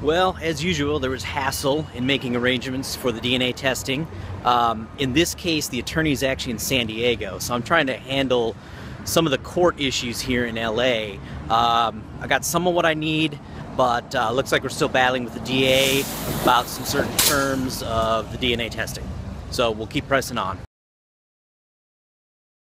Well, as usual, there was hassle in making arrangements for the DNA testing. In this case, the attorney's actually in San Diego, so I'm trying to handle some of the court issues here in LA. I got some of what I need, but looks like we're still battling with the DA about some certain terms of the DNA testing. So we'll keep pressing on.